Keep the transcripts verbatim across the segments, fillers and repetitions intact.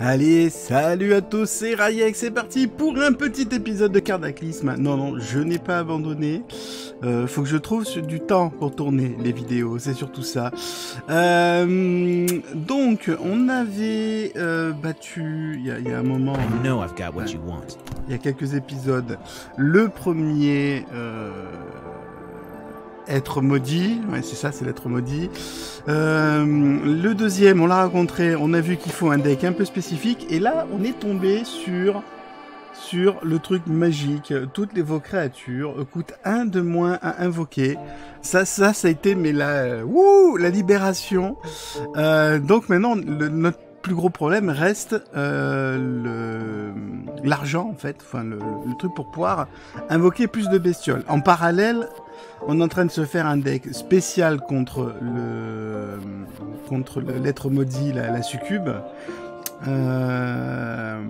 Allez, salut à tous, c'est Rayek, c'est parti pour un petit épisode de Cardaclysm. Non, non, je n'ai pas abandonné. Euh, faut que je trouve du temps pour tourner les vidéos, c'est surtout ça. Euh, donc, on avait euh, battu, il y, y a un moment, il y a, y a quelques épisodes. Le premier... Euh, Être maudit, ouais, c'est ça, c'est l'être maudit. Euh, le deuxième, on l'a rencontré, on a vu qu'il faut un deck un peu spécifique, et là, on est tombé sur sur le truc magique. Toutes les, vos créatures coûtent un de moins à invoquer. Ça, ça, ça a été, mais la, wouh, la libération. Euh, donc maintenant, le, notre plus gros problème reste euh, l'argent, en fait, enfin le, le truc pour pouvoir invoquer plus de bestioles. En parallèle, on est en train de se faire un deck spécial contre le contre l'être maudit, la, la succube, euh,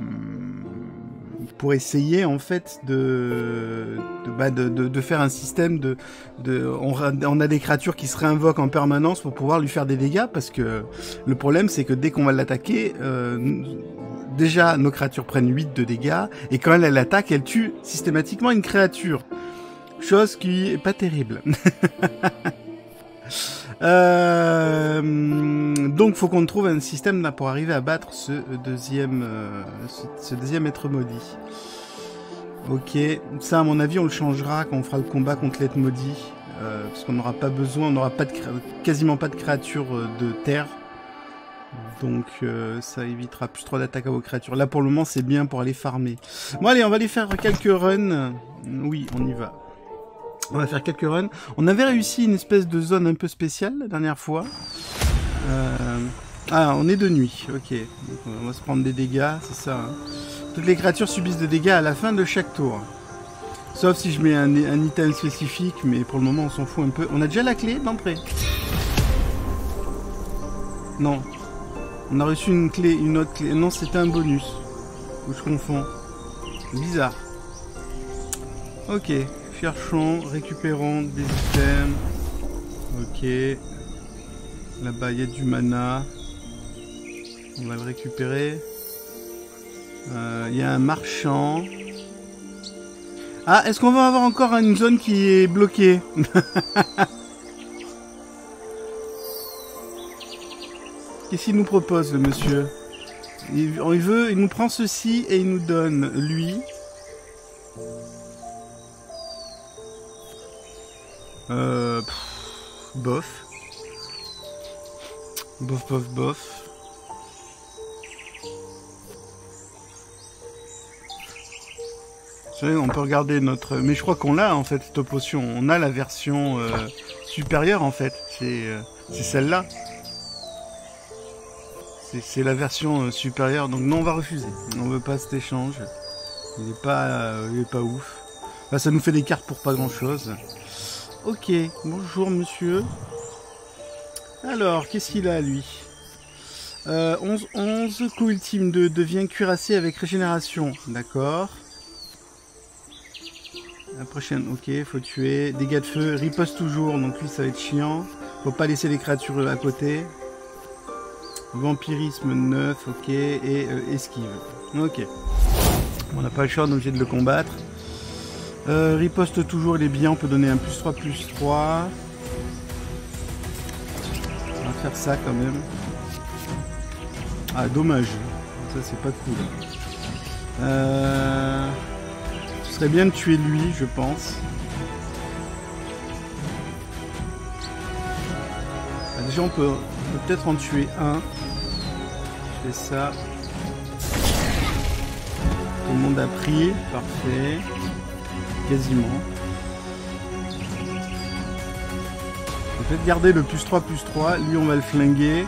pour essayer en fait de de, bah, de, de, de faire un système de, de on, on a des créatures qui se réinvoquent en permanence pour pouvoir lui faire des dégâts, parce que le problème c'est que dès qu'on va l'attaquer, euh, déjà nos créatures prennent huit de dégâts, et quand elle, elle attaque, elle tue systématiquement une créature. Chose qui est pas terrible. euh, donc faut qu'on trouve un système là pour arriver à battre ce deuxième, euh, ce, ce deuxième être maudit. Ok, ça à mon avis on le changera quand on fera le combat contre l'être maudit, euh, parce qu'on n'aura pas besoin, on n'aura pas de quasiment pas de créatures de terre. Donc euh, ça évitera plus trois d'attaques à vos créatures. Là pour le moment c'est bien pour aller farmer. Bon allez, on va aller faire quelques runs. Oui, on y va. On va faire quelques runs. On avait réussi une espèce de zone un peu spéciale la dernière fois. Euh... Ah, on est de nuit. Ok. Donc, on va se prendre des dégâts, c'est ça. Hein. Toutes les créatures subissent des dégâts à la fin de chaque tour. Sauf si je mets un, un item spécifique, mais pour le moment on s'en fout un peu. On a déjà la clé d'entrée. Non. On a reçu une clé, une autre clé. Non, c'était un bonus. Ou je confonds. Bizarre. Ok. Cherchons, récupérons des items. Ok. Là-bas, il y a du mana. On va le récupérer. Euh, il y a un marchand. Ah, est-ce qu'on va avoir encore une zone qui est bloquée? Qu'est-ce qu'il nous propose, le monsieur? Il veut, il nous prend ceci et il nous donne lui. Euh... Pff, bof. Bof, bof, bof. Vous savez, on peut regarder notre... Mais je crois qu'on l'a, en fait, cette potion. On a la version euh, supérieure, en fait. C'est euh, celle-là. C'est la version euh, supérieure. Donc non, on va refuser. On veut pas cet échange. Il n'est pas, euh, pas ouf. Enfin, ça nous fait des cartes pour pas grand-chose. Ok, bonjour monsieur. Alors, qu'est-ce qu'il a, lui? onze onze, coup ultime deux, devient cuirassé avec régénération. D'accord. La prochaine, ok, faut tuer. Dégâts de feu, riposte toujours, donc lui ça va être chiant. Faut pas laisser les créatures à côté. Vampirisme neuf, ok, et euh, esquive. Ok. On n'a pas le choix, on est obligé de le combattre. Euh, riposte toujours, il est bien, on peut donner un plus trois, plus trois. On va faire ça quand même. Ah, dommage. Ça, c'est pas cool. Euh... Ce serait bien de tuer lui, je pense. Ah, déjà, on peut, peut peut-être en tuer un. Je fais ça. Tout le monde a pris. Parfait. Quasiment. Je vais peut-être garder le plus trois, plus trois. Lui, on va le flinguer.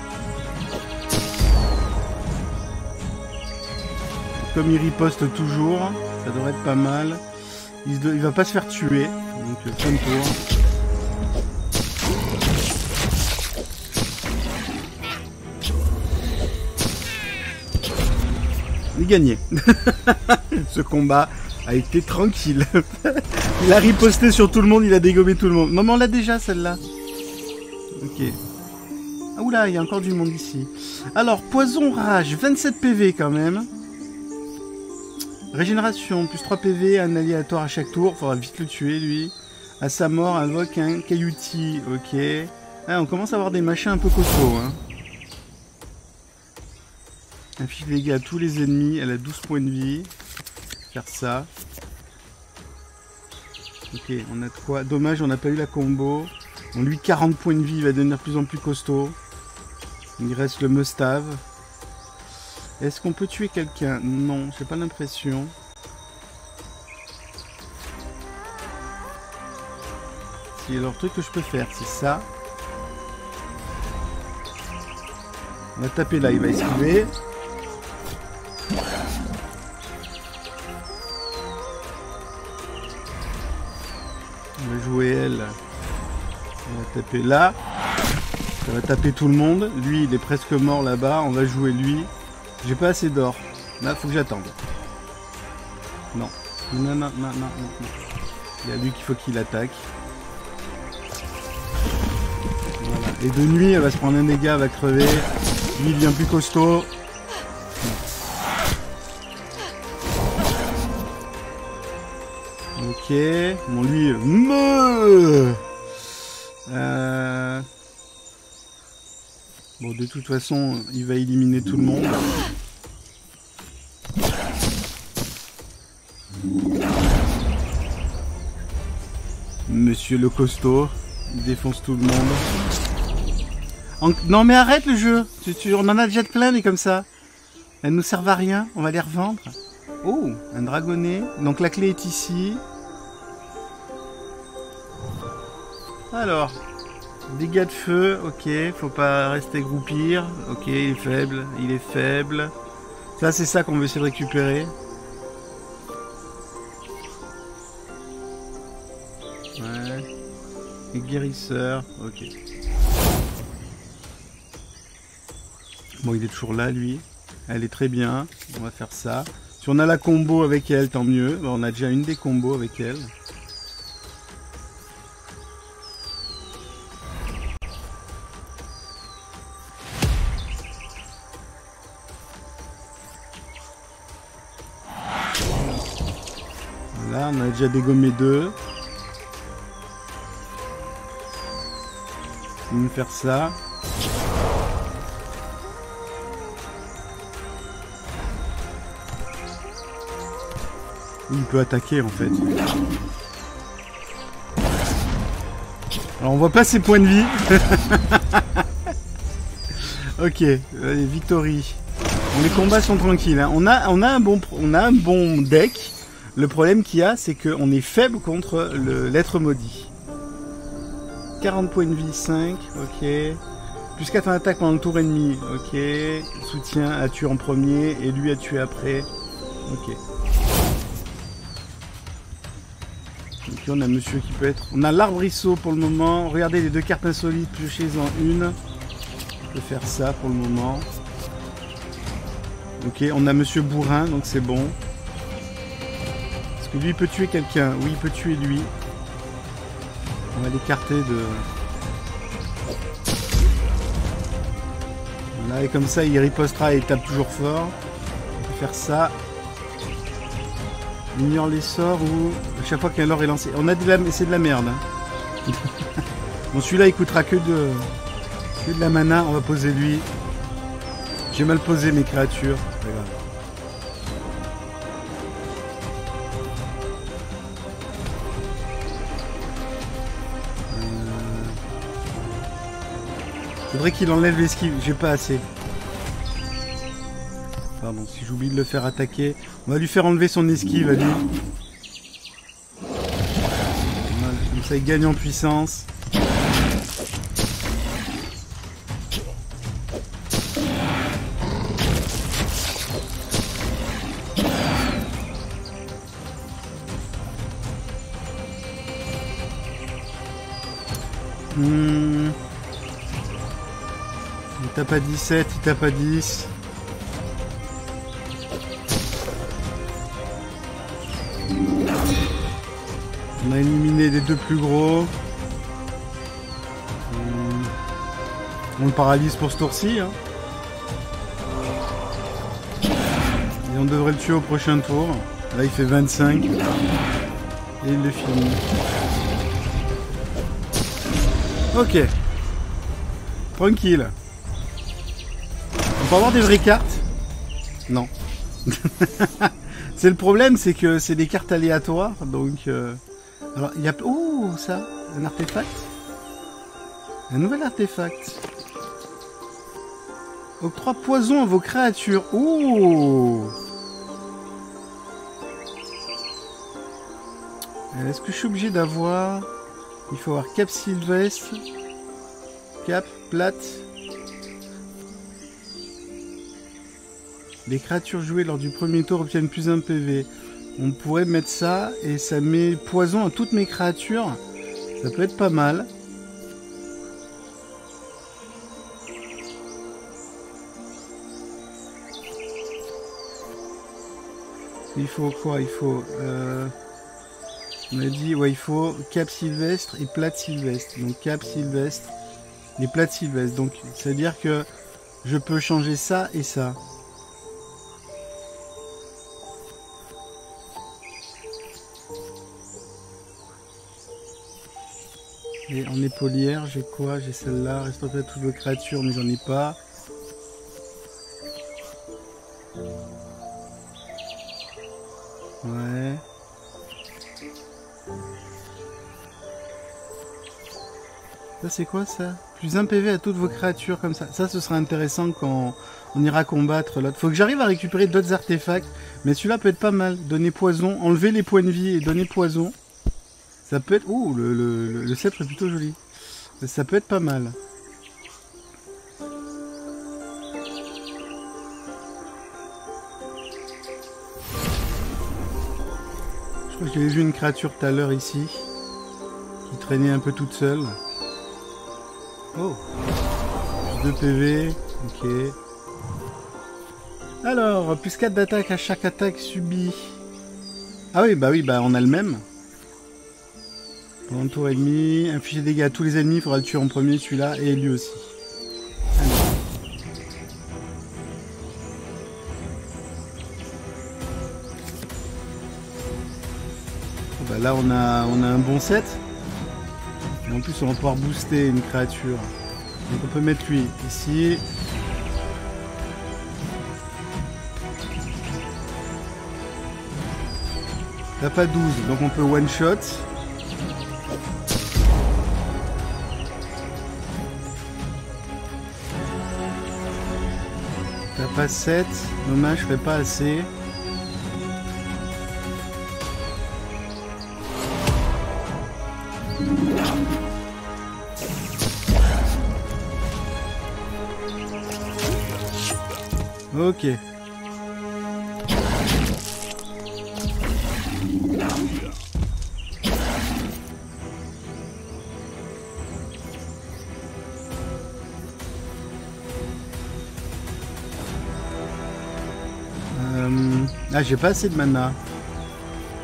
Comme il riposte toujours, ça devrait être pas mal. Il, il va pas se faire tuer. Donc, fin de tour. Il est gagné. Ce combat a été tranquille. Il a riposté sur tout le monde, il a dégommé tout le monde. Non mais on l'a déjà celle-là. Ok. Oula, il y a encore du monde ici. Alors, poison rage, vingt-sept P V quand même. Régénération, plus trois P V, un aléatoire à chaque tour. Faudra vite le tuer, lui. À sa mort, invoque un caillouti. Ok. Ah, on commence à avoir des machins un peu costauds. Hein. Inflige des dégâts à tous les ennemis. Elle a douze points de vie. Faire ça. Ok, on a de quoi. Dommage, on n'a pas eu la combo. Bon, lui, quarante points de vie, il va devenir de plus en plus costaud. Il reste le Mustave. Est-ce qu'on peut tuer quelqu'un? Non, j'ai pas l'impression. C'est leur truc que je peux faire, c'est ça. On va taper là, il va esquiver. On va jouer elle. On va taper là. Ça va taper tout le monde. Lui, il est presque mort là-bas. On va jouer lui. J'ai pas assez d'or. Là, faut que j'attende. Non. Non, non, non, non, non. Il y a lui qu'il faut qu'il attaque. Voilà. Et de nuit, elle va se prendre un dégât, elle va crever. Lui, il devient plus costaud. Ok. Bon, lui... Meuh Euh... Bon, de toute façon, il va éliminer tout le monde. Monsieur le costaud, il défonce tout le monde. En... Non mais arrête le jeu, tu, tu... on en a déjà de plein mais comme ça. Elles nous servent à rien, on va les revendre. Oh, un dragonnet. Donc la clé est ici. Alors, dégâts de feu, ok, faut pas rester groupir, ok, il est faible, il est faible. Ça, c'est ça qu'on veut essayer de récupérer. Ouais. Et guérisseur, ok. Bon, il est toujours là, lui. Elle est très bien, on va faire ça. Si on a la combo avec elle, tant mieux. Bon, on a déjà une des combos avec elle. Là, on a déjà dégommé deux. On va faire ça. Il peut attaquer en fait. Alors on voit pas ses points de vie. Ok, allez, victory. Bon, les combats sont tranquilles. Hein. On a, on a un bon, on a un bon deck. Le problème qu'il y a, c'est qu'on est faible contre l'être maudit. quarante points de vie, cinq, ok. Plus quatre en attaque pendant le tour ennemi, ok. Soutien à tuer en premier et lui à tuer après, ok. Donc on a monsieur qui peut être... On a l'arbrisseau pour le moment. Regardez les deux cartes insolites, piocher-en une. On peut faire ça pour le moment. Ok, on a monsieur bourrin, donc c'est bon. Lui il peut tuer quelqu'un, oui il peut tuer lui. On va l'écarter de... Voilà, et comme ça il ripostera et il tape toujours fort. On peut faire ça. Il ignore les sorts ou... À chaque fois qu'un lore est lancé. On a de la... C'est de la merde. Hein. Bon celui-là il coûtera que de... que de la mana, on va poser lui. J'ai mal posé mes créatures. Voilà. Faudrait qu'il enlève l'esquive, j'ai pas assez. Pardon, si j'oublie de le faire attaquer. On va lui faire enlever son esquive à lui. Voilà, comme ça il gagne en puissance. Hmm. Il tape à dix-sept, il tape à dix. On a éliminé les deux plus gros. On le paralyse pour ce tour-ci. Hein. Et on devrait le tuer au prochain tour. Là, il fait vingt-cinq. Et il le finit. Ok. Tranquille. On peut avoir des vraies cartes? Non. C'est le problème, c'est que c'est des cartes aléatoires. Donc... Euh... Alors, il y a... Oh, ça, un artefact. Un nouvel artefact. Octroie poison à vos créatures. Oh! Est-ce que je suis obligé d'avoir... Il faut avoir Cap Sylvestre. Cap, plate. Les créatures jouées lors du premier tour obtiennent plus un P V. On pourrait mettre ça et ça met poison à toutes mes créatures. Ça peut être pas mal. Il faut quoi? Il faut... Euh... On m'a dit, ouais, il faut Cap Sylvestre et Plate Sylvestre. Donc Cap Sylvestre et Plate Sylvestre. Donc c'est-à-dire que je peux changer ça et ça. Et en épaulière, j'ai quoi? J'ai celle-là. Reste à toutes vos créatures, mais j'en ai pas. Ouais... Ça c'est quoi ça? Plus un P V à toutes vos créatures comme ça. Ça ce sera intéressant quand on ira combattre l'autre. Faut que j'arrive à récupérer d'autres artefacts. Mais celui-là peut être pas mal. Donner poison, enlever les points de vie et donner poison. Ça peut être... Ouh, le, le, le sceptre est plutôt joli. Ça peut être pas mal. Je crois que j'avais vu une créature tout à l'heure ici. Qui traînait un peu toute seule. Oh, deux P V, ok. Alors, plus quatre d'attaque à chaque attaque subie. Ah oui, bah oui, bah on a le même. Pendant le tour ennemi, infliger des dégâts à tous les ennemis, il faudra le tuer en premier celui-là, et lui aussi. Allez. Oh, bah là on a, on a un bon set. Et en plus on va pouvoir booster une créature. Donc on peut mettre lui ici. T'as pas douze, donc on peut one shot. T'as pas sept, dommage je fais pas assez. Ok. Euh... Ah, j'ai pas assez de mana.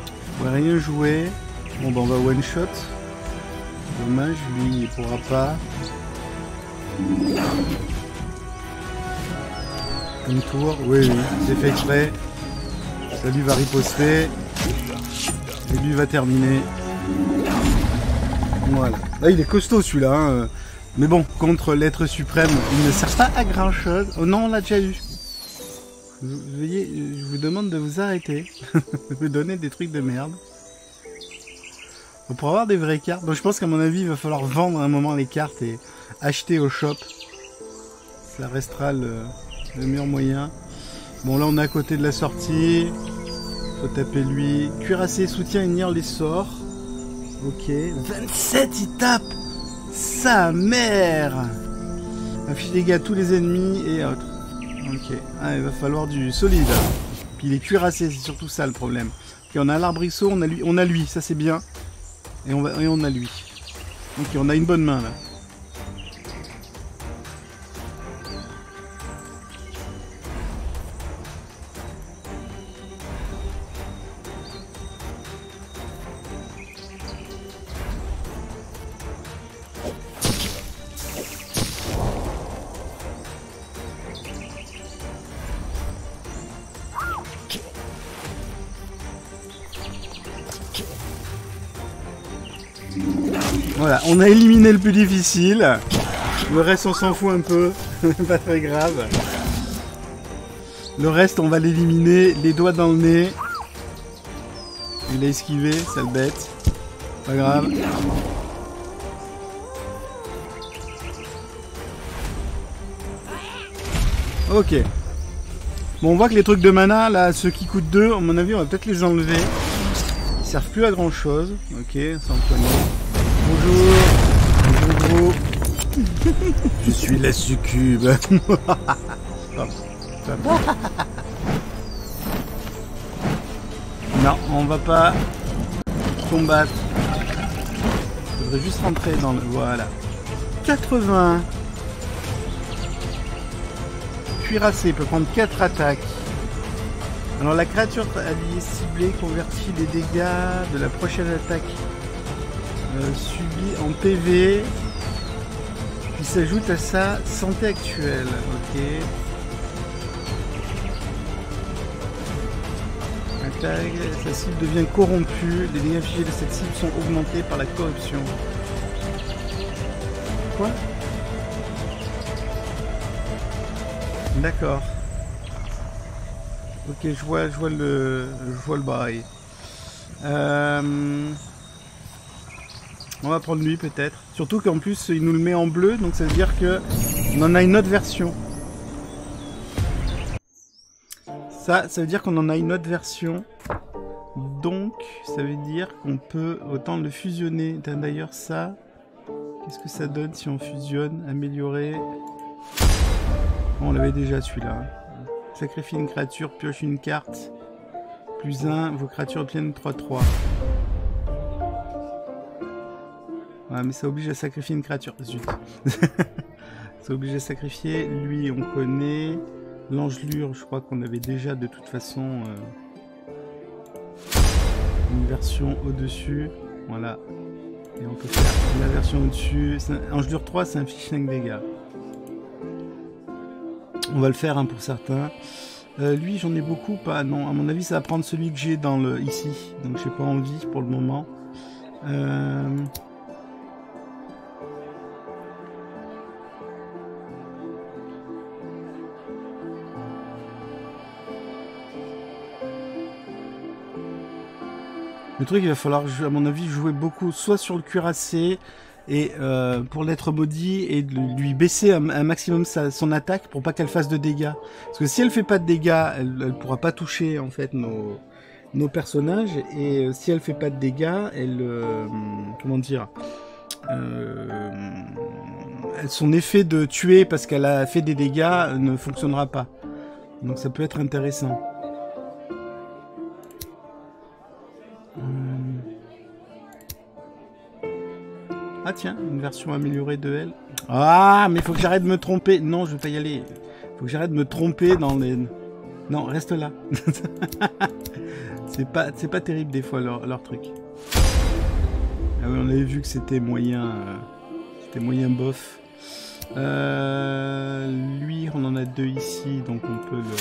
Je pourrais rien jouer. Bon, bah, on va one shot. Dommage, lui, il pourra pas. Une tour, oui, oui, c'est fait exprès. Ça lui va riposter. Et lui va terminer. Voilà. Là, il est costaud celui-là. Hein. Mais bon, contre l'être suprême, il ne sert pas à grand chose. Oh non, on l'a déjà eu. Vous, veuillez, je vous demande de vous arrêter. Me donner des trucs de merde. On pourra avoir des vraies cartes. Donc je pense qu'à mon avis, il va falloir vendre à un moment les cartes et acheter au shop. Ça restera le... le meilleur moyen. Bon là on est à côté de la sortie. Faut taper lui. Cuirassé soutien ignore les sorts. Ok. vingt-sept il tape. Sa mère. Affiche dégâts à tous les ennemis et autres. Ok. Ah il va falloir du solide. Puis il est cuirassé, c'est surtout ça le problème. Ok, on a l'arbrisseau, on a lui, on a lui, ça c'est bien. Et on va et on a lui. Ok, on a une bonne main là. Voilà, on a éliminé le plus difficile. Le reste, on s'en fout un peu. Pas très grave. Le reste, on va l'éliminer. Les doigts dans le nez. Il a esquivé, sale bête. Pas grave. Ok. Bon, on voit que les trucs de mana, là, ceux qui coûtent deux, à mon avis, on va peut-être les enlever. Ils servent plus à grand chose. Ok, ça en connaît. Bonjour. Bonjour. Je suis la succube. Non, on va pas combattre. Je devrais juste rentrer dans le... Voilà. quatre-vingts. Cuirassé peut prendre quatre attaques. Alors la créature alliée ciblée convertit les dégâts de la prochaine attaque euh, subie en P V qui s'ajoute à sa santé actuelle. Ok. Attaque, sa cible devient corrompue. Les dégâts infligés de cette cible sont augmentés par la corruption. Quoi ? D'accord. Ok, je vois, je vois le, je vois le bail. Euh, on va prendre lui peut-être. Surtout qu'en plus il nous le met en bleu, donc ça veut dire que on en a une autre version. Ça, ça veut dire qu'on en a une autre version. Donc, ça veut dire qu'on peut autant le fusionner. D'ailleurs, ça, qu'est-ce que ça donne si on fusionne, améliorer? Bon, on l'avait déjà celui-là. Sacrifie une créature, pioche une carte. Plus un, vos créatures obtiennent trois trois. Ouais, mais ça oblige à sacrifier une créature. Zut. Ça oblige à sacrifier. Lui, on connaît. L'engelure, je crois qu'on avait déjà de toute façon euh, une version au-dessus. Voilà. Et on peut faire la version au-dessus. Engelure trois, c'est un fiche cinq dégâts. On va le faire hein, pour certains. Euh, lui, j'en ai beaucoup, pas. Non, à mon avis, ça va prendre celui que j'ai dans le ici. Donc, j'ai pas envie pour le moment. Euh... Le truc, il va falloir, à mon avis, jouer beaucoup, soit sur le cuirassé. Et euh, pour l'être maudit et de lui baisser un, un maximum sa, son attaque pour pas qu'elle fasse de dégâts. Parce que si elle fait pas de dégâts, elle, elle pourra pas toucher en fait nos, nos personnages. Et euh, si elle fait pas de dégâts, elle euh, comment dire, euh, son effet de tuer parce qu'elle a fait des dégâts ne fonctionnera pas. Donc ça peut être intéressant. Ah tiens, une version améliorée de elle. Ah, mais faut que j'arrête de me tromper. Non, je vais pas y aller. Faut que j'arrête de me tromper dans les... Non, reste là. C'est pas, c'est pas terrible des fois leur, leur truc. Ah oui, on avait vu que c'était moyen... Euh, c'était moyen bof. Euh, lui, on en a deux ici, donc on peut le...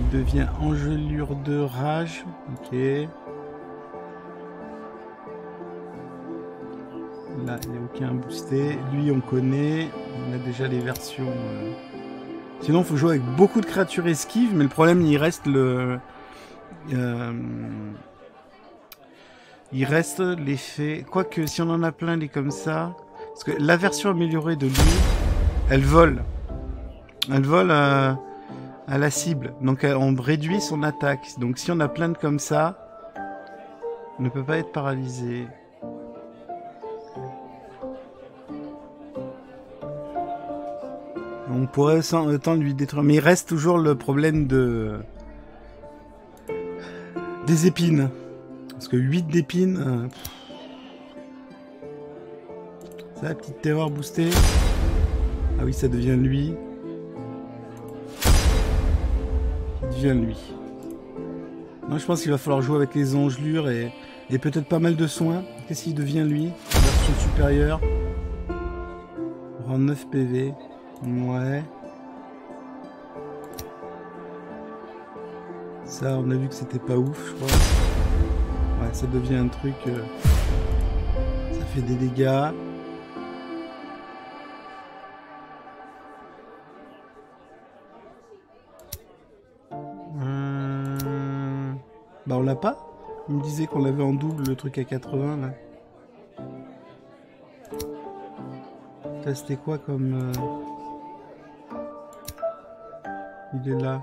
Il devient engelure de rage. Ok. Là, il n'y a aucun boosté. Lui, on connaît. On a déjà les versions. Euh... Sinon, il faut jouer avec beaucoup de créatures esquives. Mais le problème, il reste le... Euh... Il reste l'effet... Quoique, si on en a plein, les comme ça... Parce que la version améliorée de lui, elle vole. Elle vole à, à la cible. Donc, on réduit son attaque. Donc, si on a plein de comme ça, on ne peut pas être paralysé. On pourrait sans le temps lui détruire. Mais il reste toujours le problème de... des épines. Parce que huit d'épines... Euh... Ça, la petite terreur boostée. Ah oui, ça devient lui. Ça devient lui. Non, je pense qu'il va falloir jouer avec les engelures et, et peut-être pas mal de soins. Qu'est-ce qu'il devient lui? Version supérieure. Rend neuf P V. Ouais. Ça, on a vu que c'était pas ouf, je crois. Ouais, ça devient un truc... Euh... Ça fait des dégâts. Hum... Bah on l'a pas. Il me disait qu'on l'avait en double le truc à quatre-vingts là. Ça c'était quoi comme... Euh... Il est là.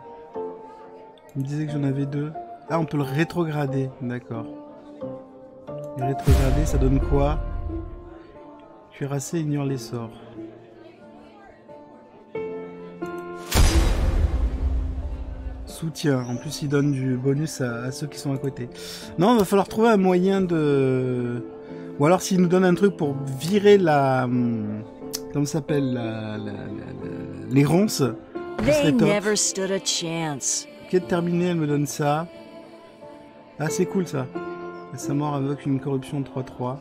Il me disait que j'en avais deux. Ah on peut le rétrograder, d'accord. Rétrograder ça donne quoi? Cuirassé ignore les sorts. Soutien, en plus il donne du bonus à, à ceux qui sont à côté. Non, il va falloir trouver un moyen de... Ou alors s'il nous donne un truc pour virer la... Comment ça s'appelle la, la, la, la, les ronces. Ce serait top. Ok, terminé, elle me donne ça. Ah c'est cool ça. Sa mort invoque une corruption trois trois.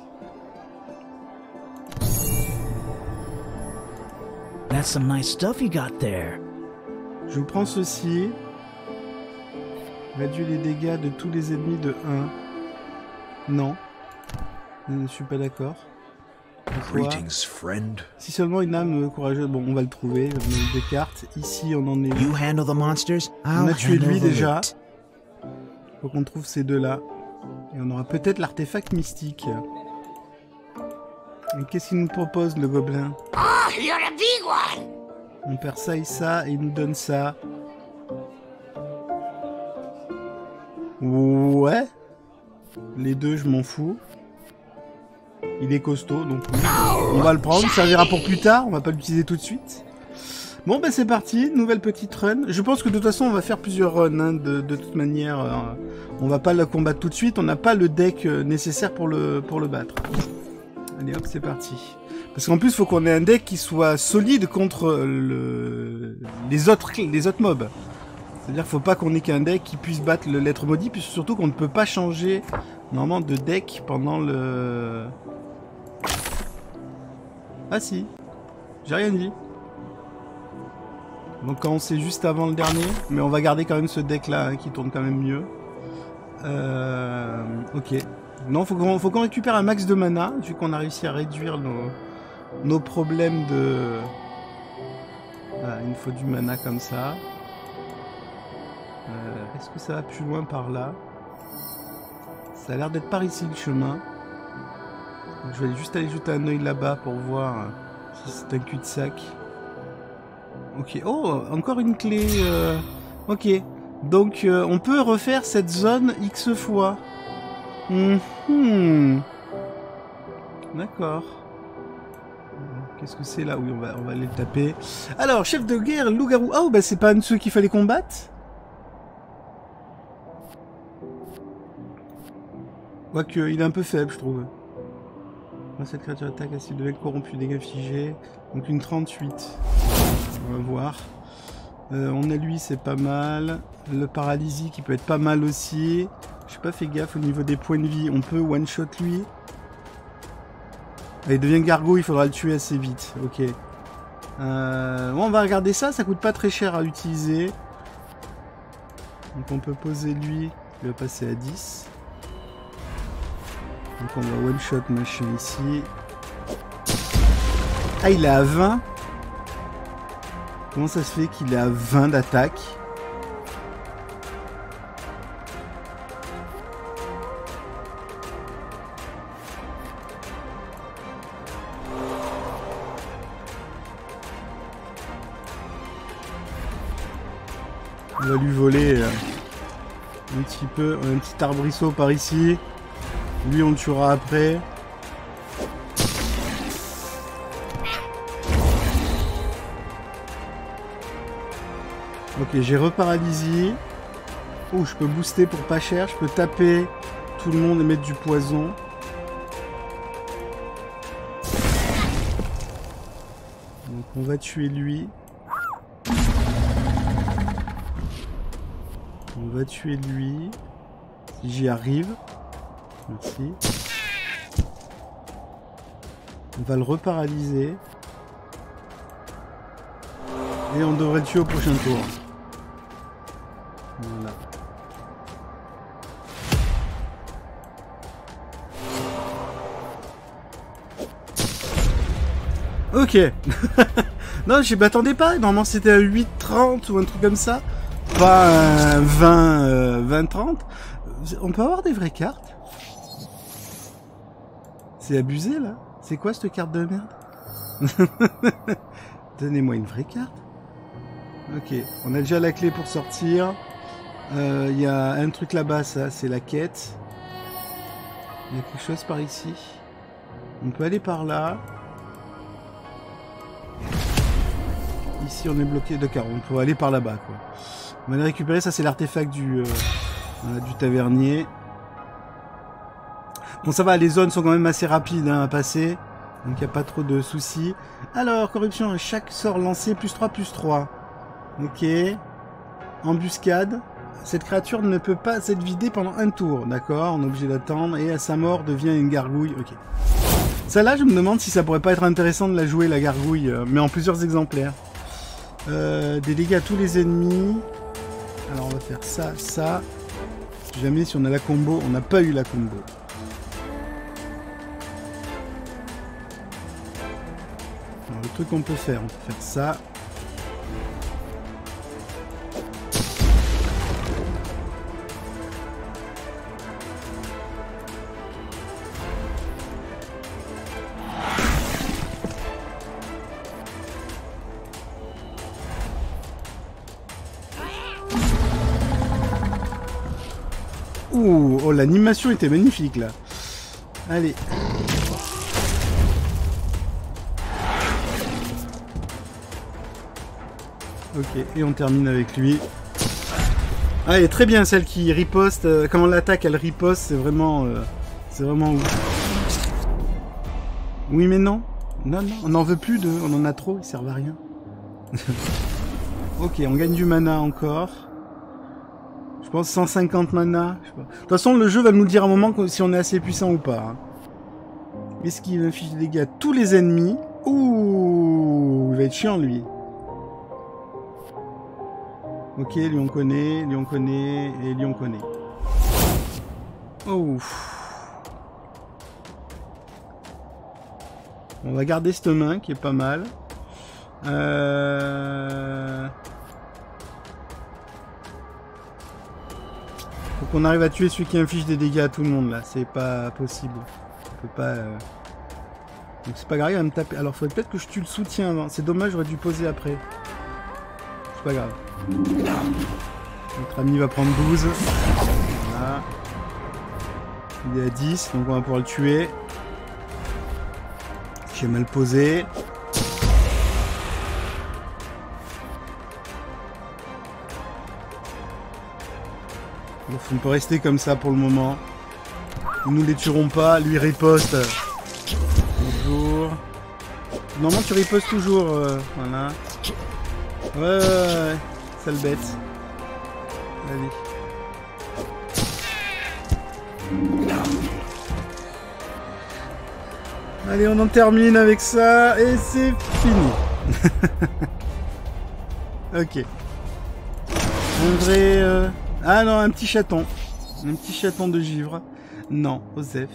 That's some nice stuff you got there. Je vous prends ceci. Réduit les dégâts de tous les ennemis de un. Non. Je ne suis pas d'accord. Si seulement une âme courageuse... Bon, on va le trouver. On a des cartes. Ici, on en est... You handle the monsters. On a tué lui déjà. Faut qu'on trouve ces deux-là. Et on aura peut-être l'artefact mystique. Et qu'est-ce qu'il nous propose, le gobelin? Oh, you're a big one. On perd ça et ça, et il nous donne ça. Ouais. Les deux, je m'en fous. Il est costaud, donc on va le prendre. Ça servira pour plus tard, on va pas l'utiliser tout de suite. Bon, ben c'est parti, nouvelle petite run. Je pense que de toute façon, on va faire plusieurs runs. Hein, de, de toute manière, euh, on va pas le combattre tout de suite. On n'a pas le deck euh, nécessaire pour le, pour le battre. Allez, hop, c'est parti. Parce qu'en plus, il faut qu'on ait un deck qui soit solide contre le, les, autres, les autres mobs. C'est-à-dire qu'il ne faut pas qu'on ait qu'un deck qui puisse battre le l'être maudit. Puis surtout qu'on ne peut pas changer normalement de deck pendant le... Ah si, j'ai rien dit. Donc quand on sait juste avant le dernier, mais on va garder quand même ce deck là hein, qui tourne quand même mieux. Euh, ok. Non, faut qu'on faut qu'on récupère un max de mana, vu qu'on a réussi à réduire nos, nos problèmes de... Voilà, il nous faut du mana comme ça. Euh, Est-ce que ça va plus loin par là? Ça a l'air d'être par ici le chemin. Donc, je vais juste aller jeter un œil là-bas pour voir si c'est un cul-de-sac. Ok, oh, encore une clé. Euh... Ok, donc euh, on peut refaire cette zone X fois. Mm-hmm. D'accord. Qu'est-ce que c'est là? Oui, on va, on va aller le taper. Alors, chef de guerre, loup-garou. Ah, oh, bah c'est pas un de ceux qu'il fallait combattre? Quoique, il est un peu faible, je trouve. Cette créature attaque à s'il devait corrompu, dégâts figés. Donc une trente-huit. On va voir. Euh, on a lui, c'est pas mal. Le paralysie qui peut être pas mal aussi. Je sais pas, fait gaffe au niveau des points de vie. On peut one-shot lui. Ah, il devient gargouille, il faudra le tuer assez vite. Ok. Euh, bon, on va regarder ça. Ça coûte pas très cher à utiliser. Donc on peut poser lui. Il va passer à dix. Donc on va one-shot machin ici. Ah, il est à vingt. Comment ça se fait qu'il est à vingt d'attaque? On va lui voler un petit peu, un petit arbrisseau par ici. Lui, on le tuera après. Ok, j'ai reparalysie. Oh, je peux booster pour pas cher. Je peux taper tout le monde et mettre du poison. Donc, on va tuer lui. On va tuer lui. Si j'y arrive. Merci. On va le reparalyser. Et on devrait le tuer au prochain tour. Voilà. Ok. Non, je m'attendais pas. Normalement, c'était à huit trente ou un truc comme ça. Pas euh, vingt, euh, vingt trente. On peut avoir des vraies cartes? C'est abusé, là. C'est quoi, cette carte de merde? Donnez-moi une vraie carte. Ok. On a déjà la clé pour sortir. Il euh, y a un truc là-bas, ça. C'est la quête. Il y a quelque chose par ici. On peut aller par là. Ici, on est bloqué. D'accord, on peut aller par là-bas, quoi. On va aller récupérer. Ça, c'est l'artefact du, euh, voilà, du tavernier. Bon, ça va. Les zones sont quand même assez rapides hein, à passer. Donc, il n'y a pas trop de soucis. Alors, corruption. Chaque sort lancé, plus trois, plus trois. Ok. Embuscade. Cette créature ne peut pas être vidée pendant un tour. D'accord, on est obligé d'attendre. Et à sa mort, devient une gargouille. Ok. Celle-là, je me demande si ça pourrait pas être intéressant de la jouer, la gargouille. Euh, mais en plusieurs exemplaires. Euh, des dégâts à tous les ennemis. Alors on va faire ça, ça. Si jamais si on a la combo, on n'a pas eu la combo. Alors, le truc qu'on peut faire, on peut faire ça. Oh, l'animation était magnifique là. Allez. Ok, et on termine avec lui. Ah, elle est très bien celle qui riposte. Quand on l'attaque, elle riposte. C'est vraiment, euh, c'est vraiment ouf. Oui, mais non. Non, non, on n'en veut plus de. On en a trop, ils servent à rien. Ok, on gagne du mana encore. Je pense cent cinquante mana. Je sais pas. De toute façon, le jeu va nous dire à un moment si on est assez puissant ou pas. Est-ce qu'il va ficher des dégâts à tous les ennemis? Ouh, il va être chiant lui. Ok, lui on connaît, lui on connaît, et lui on connaît. Oh. On va garder cette main qui est pas mal. Euh... Faut qu'on arrive à tuer celui qui inflige des dégâts à tout le monde là, c'est pas possible. On peut pas. Euh... Donc c'est pas grave, il va me taper. Alors faudrait peut-être que je tue le soutien avant. C'est dommage, j'aurais dû poser après. C'est pas grave. Notre ami va prendre douze. Voilà. Il est à dix, donc on va pouvoir le tuer. J'ai mal posé. On peut rester comme ça pour le moment. Nous les tuerons pas. Lui riposte. Toujours. Normalement tu ripostes toujours. Euh, voilà. Ouais, ouais, ouais. Sale bête. Allez. Allez, on en termine avec ça. Et c'est fini. Ok. Un vrai... Euh... Ah non, un petit chaton. Un petit chaton de givre. Non, Osef.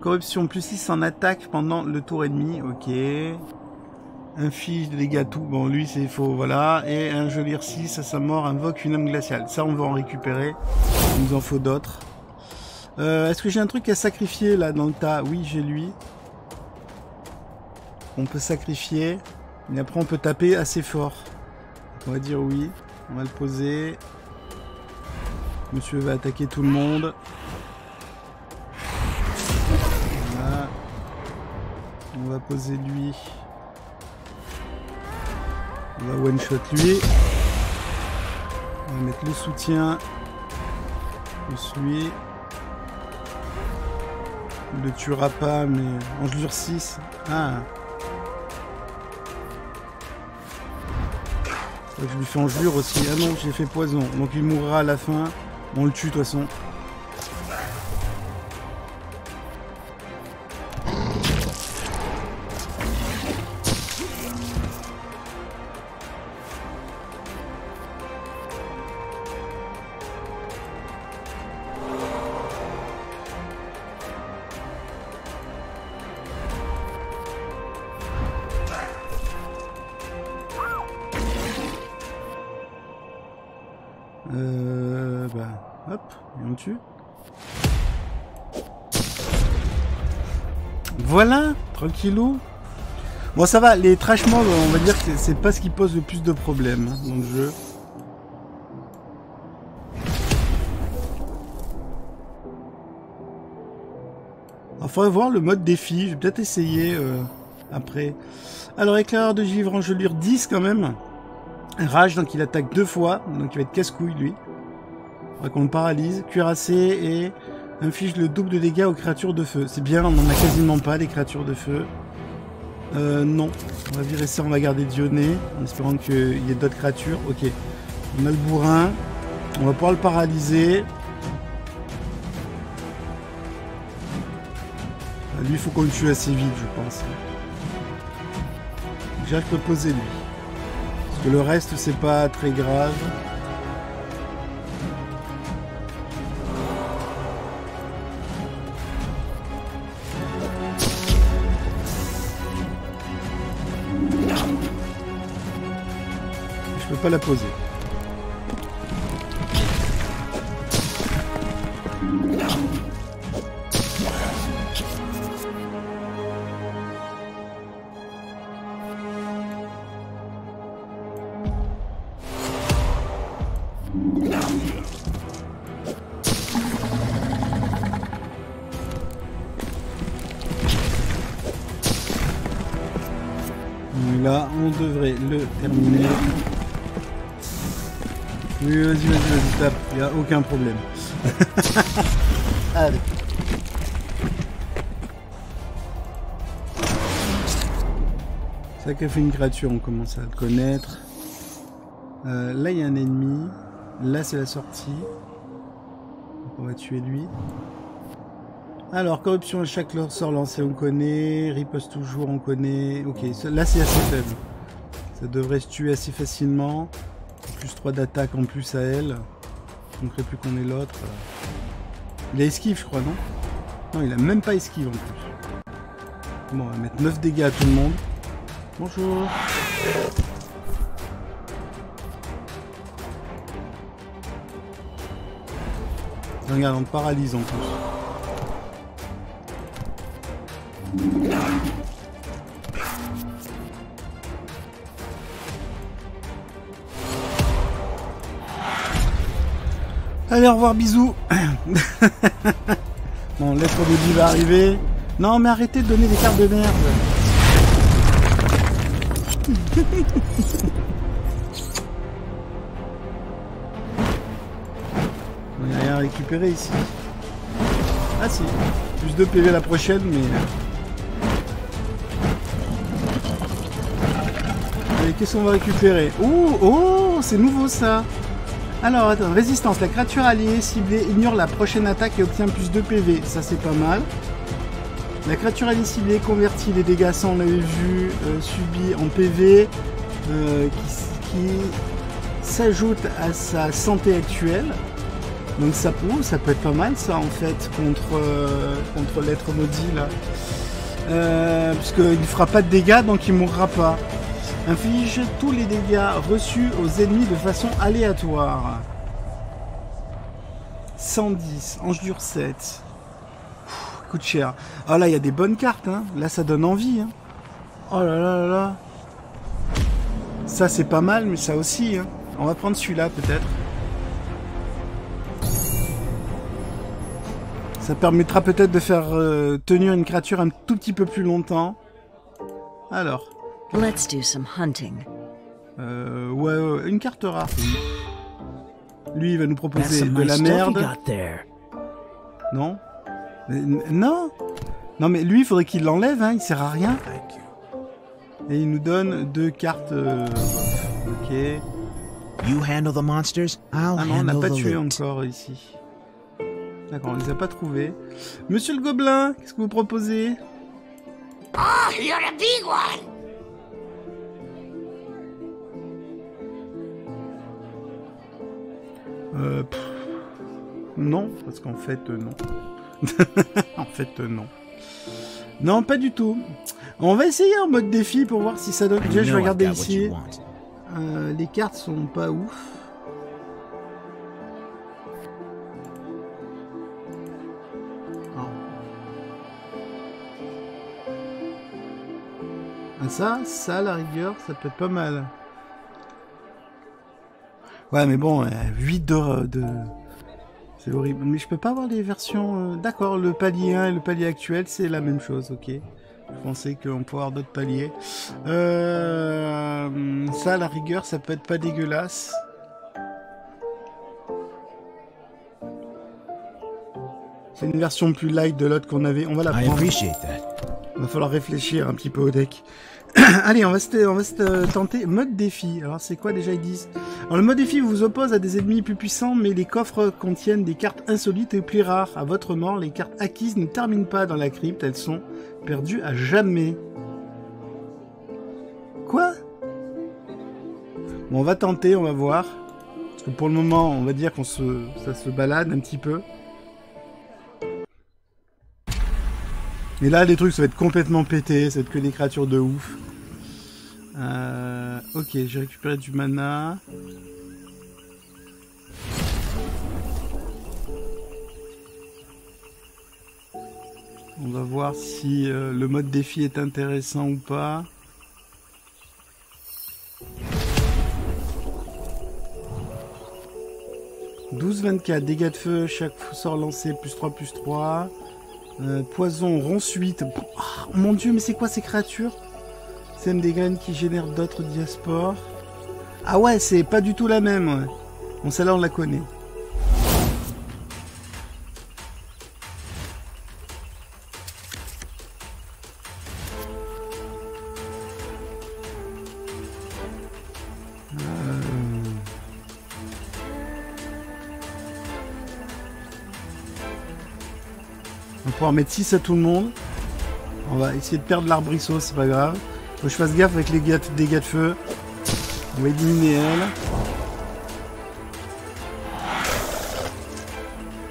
Corruption, plus six en attaque pendant le tour ennemi. Ok. Inflige des dégâts à tout. Bon, lui, c'est faux. Voilà. Et un joli R six à sa mort invoque une âme glaciale. Ça, on va en récupérer. Il nous en faut d'autres. Euh, Est-ce que j'ai un truc à sacrifier là dans le tas? Oui, j'ai lui. On peut sacrifier. Et après on peut taper assez fort. On va dire oui. On va le poser. Monsieur va attaquer tout le monde. Voilà. On va poser lui. On va one shot lui. On va mettre le soutien. Plus lui. Il le tuera pas mais... Angelure six. Ah. Je lui fais enjure aussi. Ah non, j'ai fait poison. Donc il mourra à la fin. On le tue de toute façon. Euh... Bah... Hop, et on tue. Voilà, tranquillou. Bon, ça va, les trash mobs, on va dire que c'est pas ce qui pose le plus de problèmes dans le jeu. Alors, faudrait voir le mode défi, je vais peut-être essayer euh, après. Alors, éclaireur de givre, engelure dix quand même. Rage, donc il attaque deux fois, donc il va être casse-couille lui. Faudrait qu'on le paralyse. Cuirassé et inflige le double de dégâts aux créatures de feu. C'est bien, on en a quasiment pas, les créatures de feu. Euh, non. On va virer ça, on va garder Dionée, en espérant qu'il y ait d'autres créatures. Ok. On a le bourrin. On va pouvoir le paralyser. Lui, il faut qu'on le tue assez vite, je pense. J'ai hâte de le poser, lui. Parce que le reste, c'est pas très grave. Pas la poser. Là, on devrait le terminer. Oui, vas-y, vas-y, vas-y, tape, il n'y a aucun problème. Allez. Ça qu'a fait une créature, on commence à le connaître. Euh, là, il y a un ennemi. Là, c'est la sortie. Donc, on va tuer lui. Alors, corruption à chaque sort lancé, on connaît. Riposte toujours, on connaît. Ok, là, c'est assez faible. Ça devrait se tuer assez facilement. Plus trois d'attaque en plus à elle. Je ne crée plus qu'on est l'autre. Il a esquive, je crois, non? Non, il a même pas esquive en plus. Bon, on va mettre neuf dégâts à tout le monde. Bonjour. Regarde, on paralyse en plus. Allez, au revoir, bisous. Bon, l'être de Dieu va arriver. Non, mais arrêtez de donner des cartes de merde. On n'a rien récupéré ici. Ah si, plus de P V la prochaine, mais... Allez, qu'est-ce qu'on va récupérer? Oh, oh, c'est nouveau ça. Alors, attends, résistance, la créature alliée ciblée ignore la prochaine attaque et obtient plus de P V. Ça, c'est pas mal. La créature alliée ciblée convertit les dégâts, sans on l'avait vu, euh, subis en P V, euh, qui, qui s'ajoute à sa santé actuelle. Donc, ça, oh, ça peut être pas mal, ça, en fait, contre, euh, contre l'être maudit, là. Euh, Puisqu'il ne fera pas de dégâts, donc il ne mourra pas. Inflige tous les dégâts reçus aux ennemis de façon aléatoire. cent dix, engelure sept. Ouh, coûte cher. Ah là, il y a des bonnes cartes. Hein. Là, ça donne envie. Hein. Oh là là là là. Ça, c'est pas mal, mais ça aussi. Hein. On va prendre celui-là, peut-être. Ça permettra peut-être de faire euh, tenir une créature un tout petit peu plus longtemps. Alors... Let's do some hunting. Euh, ouais, ouais, une carte rare. Lui, il va nous proposer de la merde. Non, non, non, mais lui, il faudrait qu'il l'enlève. Hein, il sert à rien. Et il nous donne deux cartes. Euh... Ok. You handle the monsters. I'll ah non, on n'a pas tué encore ici. D'accord, on les a pas trouvés. Monsieur le Gobelin, qu'est-ce que vous proposez? Oh, you're a big one. Euh, pff, non, parce qu'en fait, euh, non. En fait, euh, non. Non, pas du tout. On va essayer en mode défi pour voir si ça donne... Déjà, je vais regarder ici. Euh, les cartes sont pas ouf. Comme ça, ça à la rigueur, ça peut être pas mal. Ouais, mais bon, huit de... de... c'est horrible. Mais je peux pas avoir les versions... D'accord, le palier un et le palier actuel, c'est la même chose, ok. Je pensais qu'on pouvait avoir d'autres paliers. Euh... Ça, à la rigueur, ça peut être pas dégueulasse. C'est une version plus light de l'autre qu'on avait. On va la prendre. Il va falloir réfléchir un petit peu au deck. Allez, on va se, on va se tenter. Mode défi. Alors, c'est quoi déjà, ils disent? Alors, le mode défi vous oppose à des ennemis plus puissants, mais les coffres contiennent des cartes insolites et plus rares. À votre mort, les cartes acquises ne terminent pas dans la crypte. Elles sont perdues à jamais. Quoi? Bon, on va tenter, on va voir. Parce que pour le moment, on va dire qu'on se, ça se balade un petit peu. Et là, les trucs, ça va être complètement pété, ça va être que des créatures de ouf. Euh, ok, j'ai récupéré du mana. On va voir si euh, le mode défi est intéressant ou pas. douze vingt-quatre, dégâts de feu, chaque sort lancé, plus trois, plus trois. Euh, poison, ronce huit. Oh, mon dieu, mais c'est quoi ces créatures? C'est même des graines qui génèrent d'autres diaspores. Ah ouais, c'est pas du tout la même. Ouais. Bon, celle-là, on la connaît. On va en mettre six à tout le monde. On va essayer de perdre l'arbrisseau, c'est pas grave. Faut que je fasse gaffe avec les dégâts de feu. On va éliminer elle.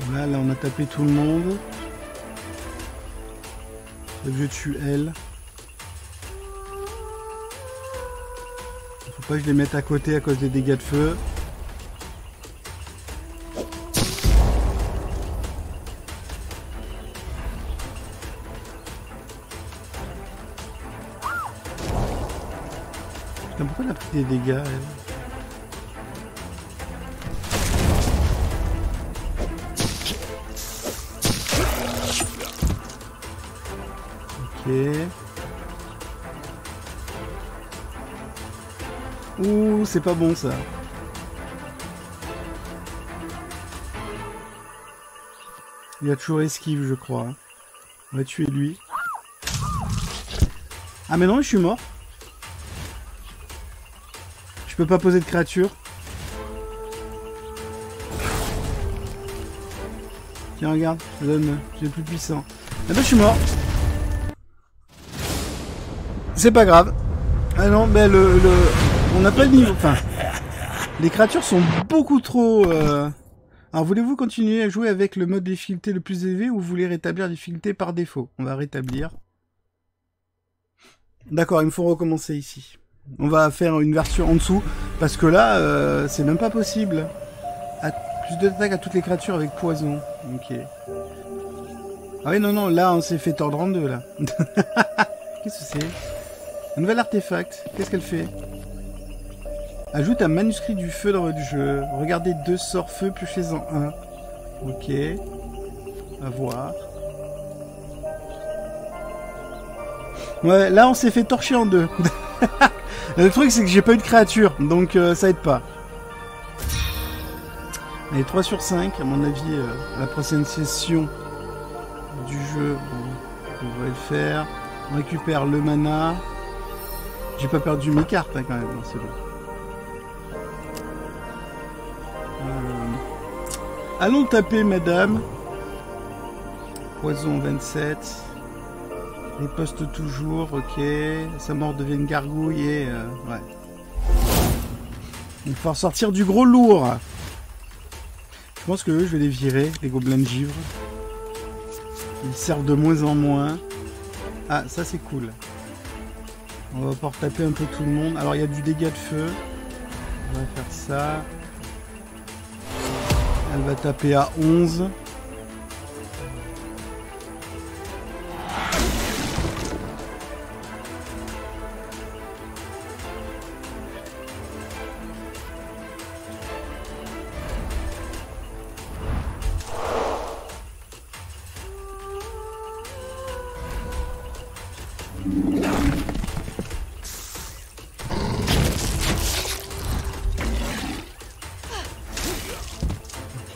Voilà, là on a tapé tout le monde. Je tue elle. Faut pas que je les mette à côté à cause des dégâts de feu. Pourquoi elle a pris des dégâts, elle? Ok. Ouh, c'est pas bon ça. Il y a toujours esquive, je crois. On va tuer lui. Ah mais non, je suis mort. Je peux pas poser de créature. Tiens, regarde, je donne, je suis plus puissant. Ah ben, je suis mort. C'est pas grave. Ah non, ben le, le... on n'a pas le niveau. Enfin, les créatures sont beaucoup trop. Euh... Alors, voulez-vous continuer à jouer avec le mode difficulté le plus élevé ou vous voulez rétablir la difficulté par défaut? On va rétablir. D'accord, il me faut recommencer ici. On va faire une version en dessous, parce que là, euh, c'est même pas possible. À plus de attaque à toutes les créatures avec poison. Ok. Ah oui, non, non, là, on s'est fait tordre en deux, là. Qu'est-ce que c'est? Un nouvel artefact. Qu'est-ce qu'elle fait? Ajoute un manuscrit du feu dans votre jeu. Regardez deux sorts feu, plus fais-en un. Ok. À voir. Ouais, là, on s'est fait torcher en deux. Le truc, c'est que j'ai pas eu de créature, donc euh, ça aide pas. Allez, trois sur cinq, à mon avis, euh, la prochaine session du jeu, on, on va le faire. On récupère le mana. J'ai pas perdu mes cartes, hein, quand même, non, c'est bon. Euh... Allons taper, madame. Poison vingt-sept. Les postes toujours, ok. Sa mort devient une gargouille et... Euh, ouais. Il va falloir sortir du gros lourd. Je pense que eux, je vais les virer, les gobelins de givre. Ils servent de moins en moins. Ah, ça c'est cool. On va pouvoir taper un peu tout le monde. Alors, il y a du dégât de feu. On va faire ça. Elle va taper à onze.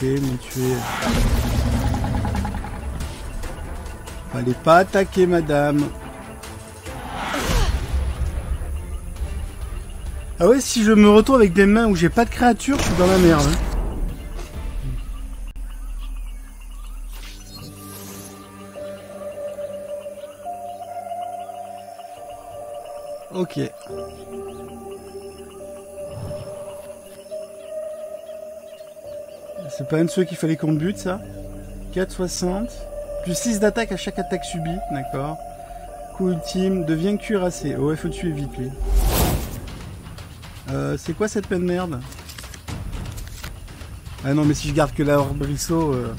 attaquer, m'ont tué. Fallait pas attaquer, madame. Ah ouais, si je me retrouve avec des mains où j'ai pas de créature, je suis dans la merde. Ok. C'est pas un de ceux qu'il fallait qu'on bute, ça. Quatre soixante. Plus six d'attaque à chaque attaque subie. D'accord. Coup ultime. Devient cuirassé. Oh, il faut tuer vite, lui. Euh, c'est quoi cette peine de merde? Ah non, mais si je garde que la arbrisseau... Euh...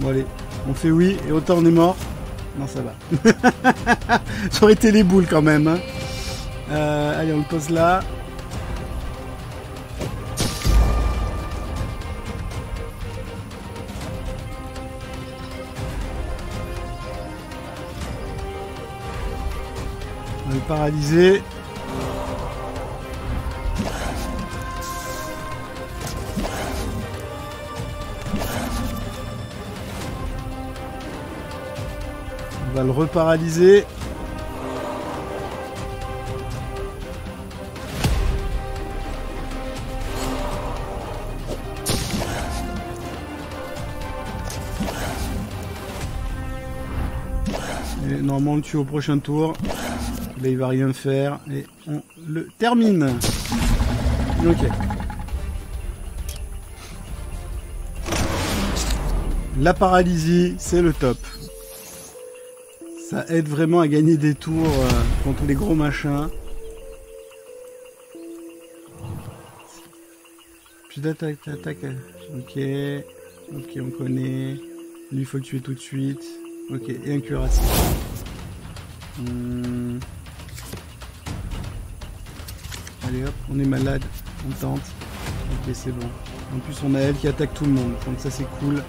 Bon, allez. On fait oui, et autant on est mort. Non, ça va. Ça aurait été les boules, quand même. Hein. Euh, allez, on le pose là. Paralysé. On va le reparalyser. Et normalement on le tue au prochain tour. Là, il va rien faire et on le termine. Ok. La paralysie, c'est le top. Ça aide vraiment à gagner des tours euh, contre les gros machins. Plus d'attaque, attaque. Ok. Ok, on connaît. Lui, il faut le tuer tout de suite. Ok, et un cuirassé. Hum. Allez hop, on est malade, on tente. Ok, c'est bon. En plus on a elle qui attaque tout le monde, donc ça c'est cool.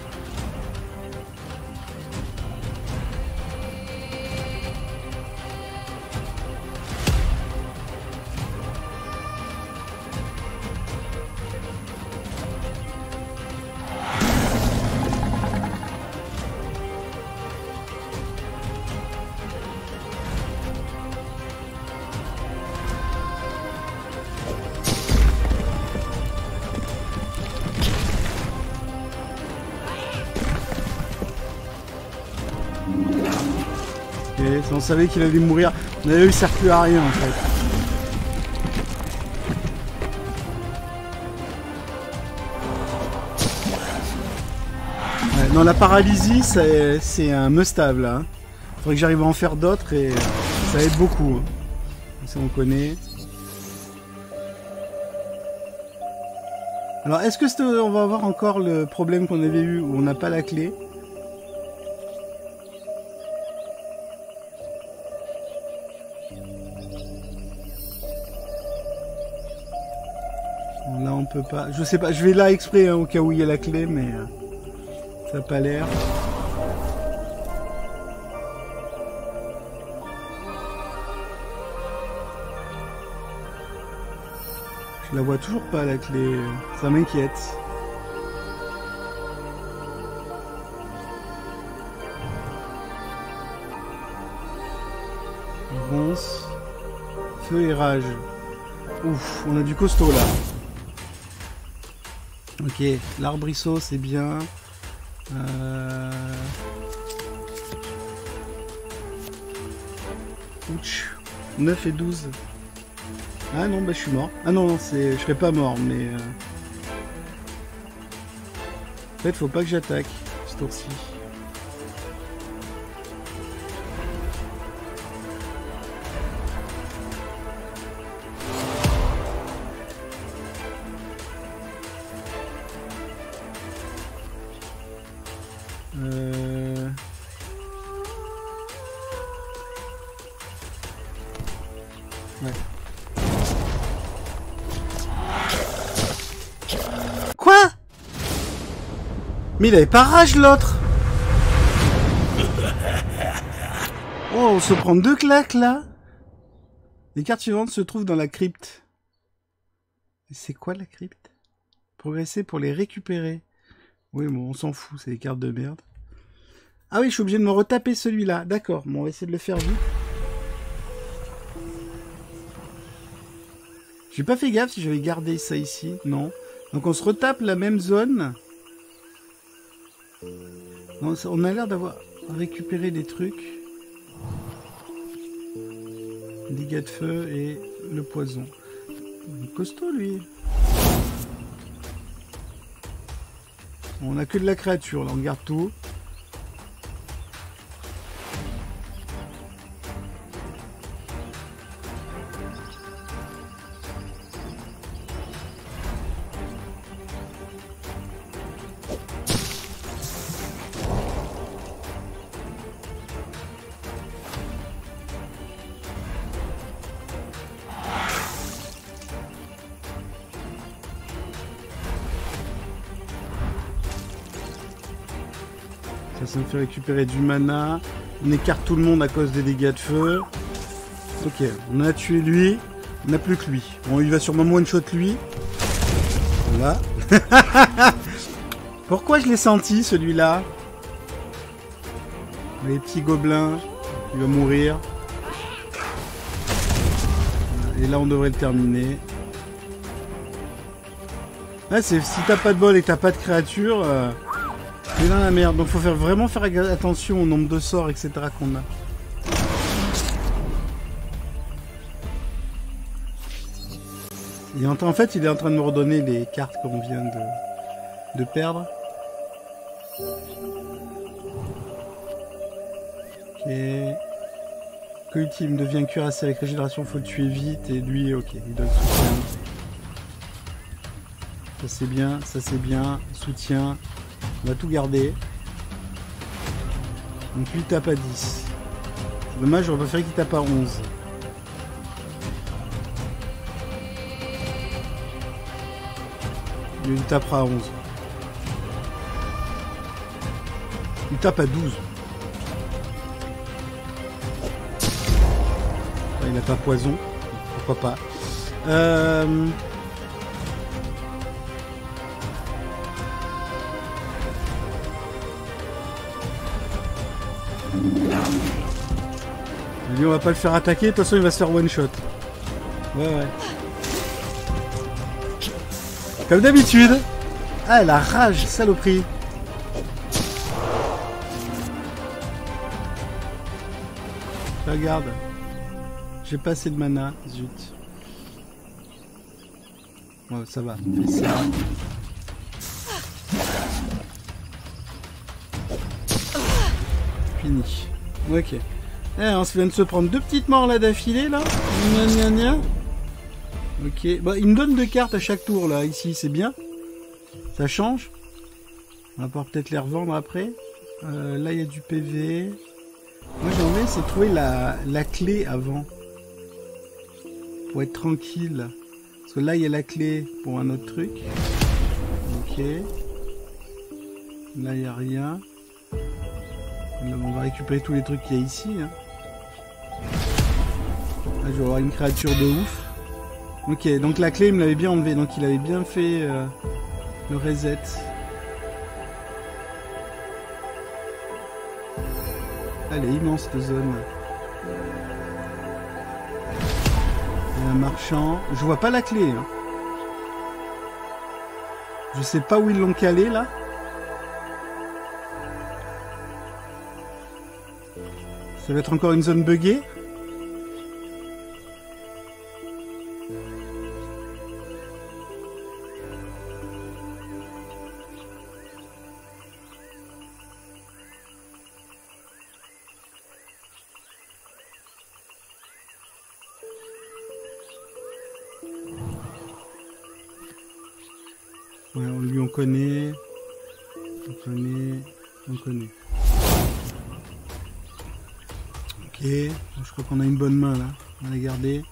On savait qu'il allait mourir. On avait eu le circuit à rien en fait. Ouais, non, la paralysie, c'est un must-have là. Il faudrait que j'arrive à en faire d'autres et ça aide beaucoup. Ça on connaît. Alors est-ce que on va avoir encore le problème qu'on avait eu où on n'a pas la clé? On peut pas, je sais pas, je vais là exprès hein, au cas où il y a la clé, mais euh, ça n'a pas l'air. Je la vois toujours pas la clé, ça m'inquiète. Avance, feu et rage. Ouf, on a du costaud là. Ok, l'arbrisseau c'est bien. Euh... Ouch. neuf et douze. Ah non, bah je suis mort. Ah non, non c'est... je serais pas mort, mais... Euh... En fait, faut pas que j'attaque ce tour-ci. Mais il avait pas rage l'autre. Oh, on se prend deux claques là. Les cartes suivantes se trouvent dans la crypte. C'est quoi la crypte? Progresser pour les récupérer. Oui, bon, on s'en fout, c'est des cartes de merde. Ah oui, je suis obligé de me retaper celui-là. D'accord, bon, on va essayer de le faire vite. J'ai pas fait gaffe si j'avais gardé ça ici. Non. Donc on se retape la même zone. On a l'air d'avoir récupéré des trucs. Des gars de feu et le poison. Il est costaud, lui. On a que de la créature, là. On garde tout. Ça me fait récupérer du mana. On écarte tout le monde à cause des dégâts de feu. Ok, on a tué lui. On n'a plus que lui. Bon, il va sûrement one-shot lui. Voilà. Pourquoi je l'ai senti, celui-là? Les petits gobelins. Il va mourir. Et là, on devrait le terminer. Ah, c'est si t'as pas de bol et que t'as pas de créature... Euh... C'est dans la merde, donc faut faire vraiment faire attention au nombre de sorts, et cetera qu'on a. Et en fait, il est en train de me redonner les cartes qu'on vient de, de perdre. Ok. Qu'ultime devient cuirassé avec régénération, faut le tuer vite. Et lui, ok, il donne soutien. Ça c'est bien, ça c'est bien, soutien. On va tout garder. Donc lui tape à dix. C'est dommage, j'aurais préféré qu'il tape à onze. Il tapera à onze. Il tape à douze. Il n'a pas poison. Pourquoi pas. Euh... Lui, on va pas le faire attaquer, de toute façon il va se faire one shot. Ouais ouais. Comme d'habitude. Ah la rage, saloperie. Regarde. J'ai pas assez de mana, zut. Ouais, ça va. Ça. Fini. Ok. Eh, on se vient de se prendre deux petites morts là d'affilée là. Gna gna gna. Ok. Bah, il me donne deux cartes à chaque tour là. Ici, c'est bien. Ça change. On va pouvoir peut-être les revendre après. Euh, là, il y a du P V. Moi, j'ai envie, c'est trouver la, la clé avant. Pour être tranquille. Parce que là, il y a la clé pour un autre truc. Ok. Là, il n'y a rien. Là, on va récupérer tous les trucs qu'il y a ici. Hein. Là, je vais avoir une créature de ouf. Ok, donc la clé, il me l'avait bien enlevé. Donc il avait bien fait euh, le reset. Elle est immense, cette zone. Il y a un marchand. Je vois pas la clé. Hein. Je sais pas où ils l'ont calée, là. Ça va être encore une zone buggée. Ouais, on lui on connaît. On connaît. On connaît. Ok, je crois qu'on a une bonne main là, on va la garder.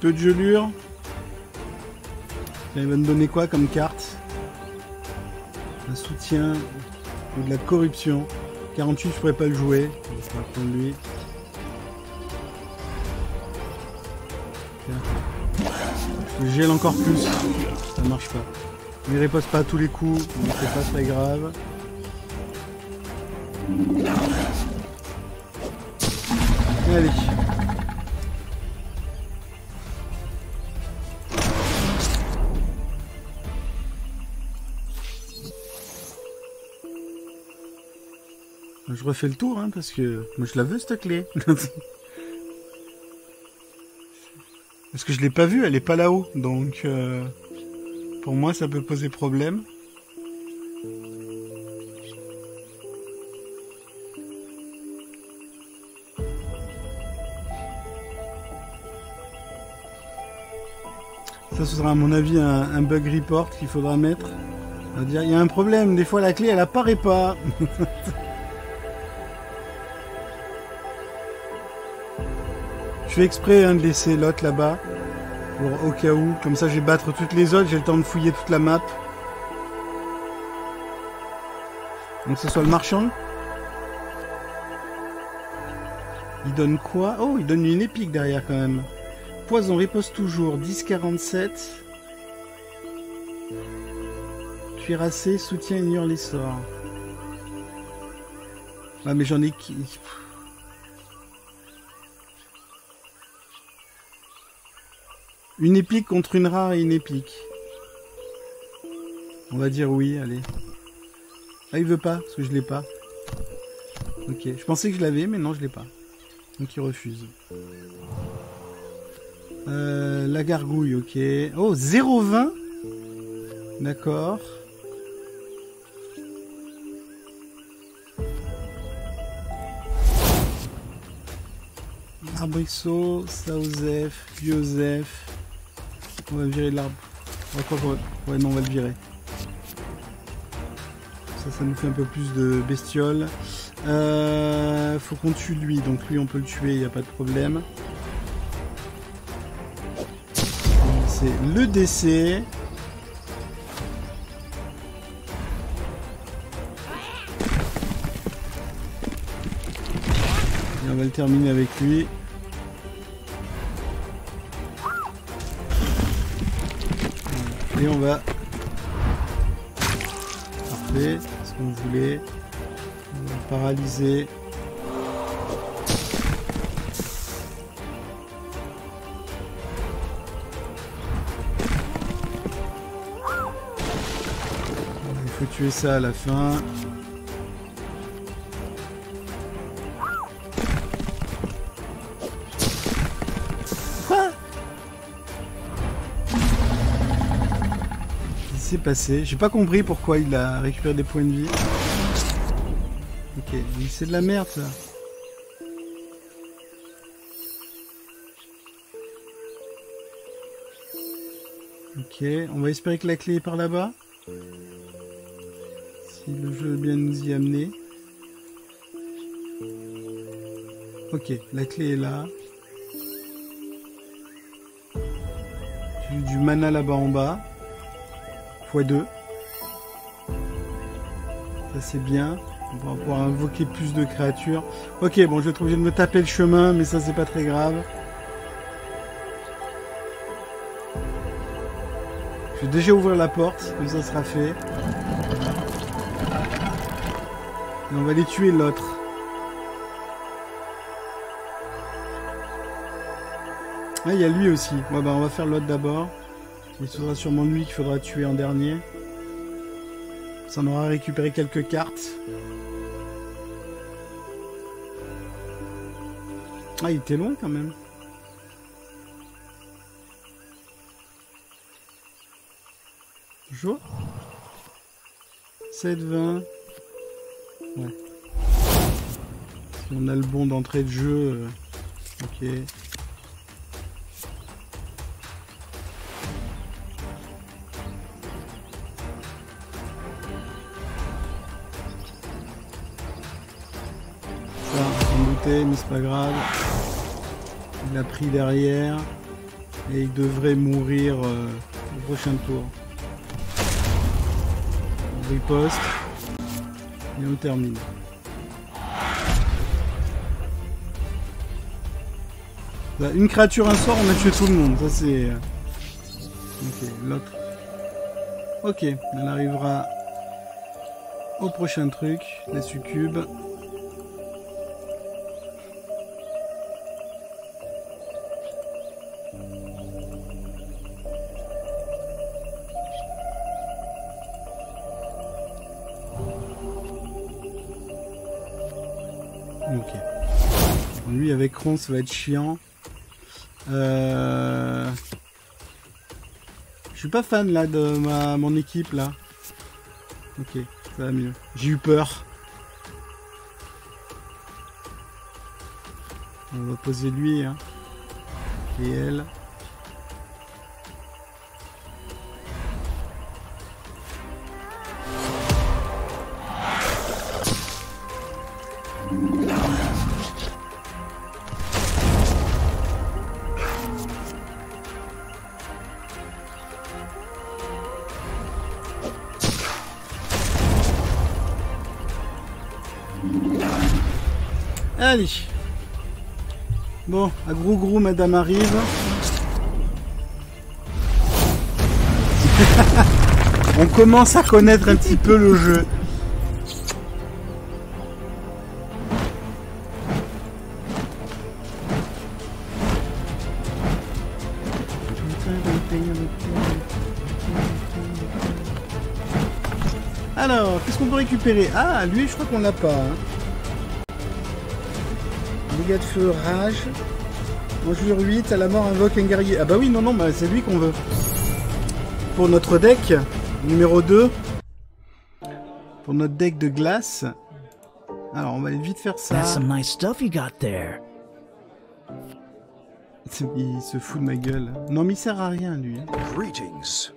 peu de gelure. Elle va me donner quoi comme carte? Un soutien ou de la corruption. quarante-huit, je pourrais pas le jouer. Je vais prendre lui. Je gèle encore plus. Ça marche pas. On ne riposte pas à tous les coups. Donc c'est pas très grave. Allez. Je refais le tour hein, parce que moi je la veux cette clé. Parce que je l'ai pas vue, elle est pas là-haut, donc euh, pour moi ça peut poser problème. Ça ce sera à mon avis un, un bug report qu'il faudra mettre. On va dire il y a un problème, des fois la clé elle apparaît pas. Je fais exprès hein, de laisser l'autre là-bas, pour au cas où, comme ça je vais battre toutes les autres, j'ai le temps de fouiller toute la map. Donc ce soit le marchand. Il donne quoi? Oh, il donne une épique derrière quand même. Poison riposte toujours, dix quarante-sept. Cuirassé, soutien, ignore les sorts. Ah mais j'en ai qui... Une épique contre une rare et une épique. On va dire oui, allez. Ah, il veut pas, parce que je l'ai pas. Ok, je pensais que je l'avais, mais non, je l'ai pas. Donc il refuse. Euh, la gargouille, ok. Oh, zéro virgule vingt. D'accord. Arbrisseau, Saozef, Joseph. On va virer l'arbre. Ouais, non, on va le virer. Ça, ça nous fait un peu plus de bestioles. Euh, faut qu'on tue lui. Donc lui, on peut le tuer, il n'y a pas de problème. C'est le décès. Et on va le terminer avec lui. Et on va... Parfait, ce qu'on voulait. On va le paralyser. Il faut tuer ça à la fin. Passé. J'ai pas compris pourquoi il a récupéré des points de vie. Ok, mais c'est de la merde ça. Ok, on va espérer que la clé est par là-bas. Si le jeu veut bien nous y amener. Ok, la clé est là. J'ai du mana là-bas en bas. fois deux. Ça c'est bien. On va pouvoir invoquer plus de créatures. Ok, bon, je vais être obligé de me taper le chemin, mais ça c'est pas très grave. Je vais déjà ouvrir la porte, comme ça sera fait. Et on va aller tuer l'autre. Ah, il y a lui aussi. Bon, ben, on va faire l'autre d'abord. Il sera sûrement lui qu'il faudra tuer en dernier. Ça en aura récupéré quelques cartes. Ah, il était loin quand même. Bonjour. sept vingt. Ouais. Si on a le bon d'entrée de jeu. Ok. Mais c'est pas grave, il a pris derrière. Et il devrait mourir euh, au prochain tour. On riposte. Et on termine. Là, une créature, un sort, on a tué tout le monde. Ça c'est... Ok, l'autre. Ok, elle arrivera au prochain truc, la succube. Ok. Lui avec Ron, ça va être chiant. Euh... Je suis pas fan là de ma mon équipe là. Ok, ça va mieux. J'ai eu peur. On va poser lui hein. Et elle. Allez. Bon, à gros gros madame arrive. On commence à connaître un petit peu le jeu. Alors, qu'est-ce qu'on peut récupérer? Ah, lui, je crois qu'on l'a pas. Hein. Dégâts de feu, rage, injure huit, à la mort invoque un guerrier. Ah bah oui, non, non, bah c'est lui qu'on veut. Pour notre deck, numéro deux. Pour notre deck de glace. Alors, on va vite faire ça. Il se fout de ma gueule. Non, mais il sert à rien, lui. Greetings.